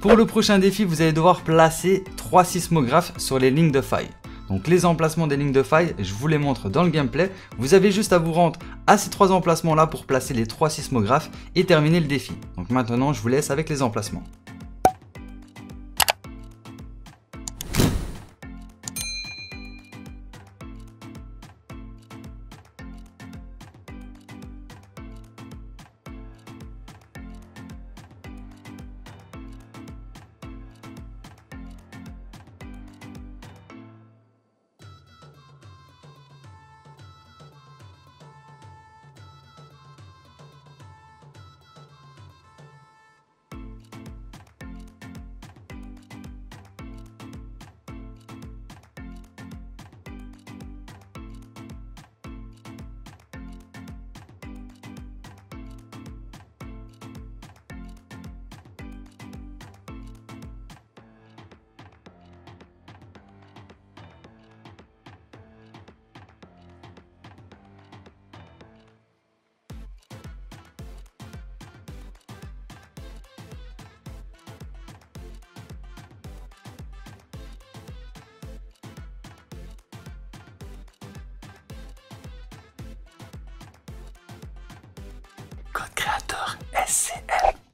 Pour le prochain défi, vous allez devoir placer 3 sismographes sur les lignes de faille. Donc les emplacements des lignes de faille, je vous les montre dans le gameplay. Vous avez juste à vous rendre à ces 3 emplacements là pour placer les 3 sismographes et terminer le défi. Donc maintenant, je vous laisse avec les emplacements. Code créateur SCM.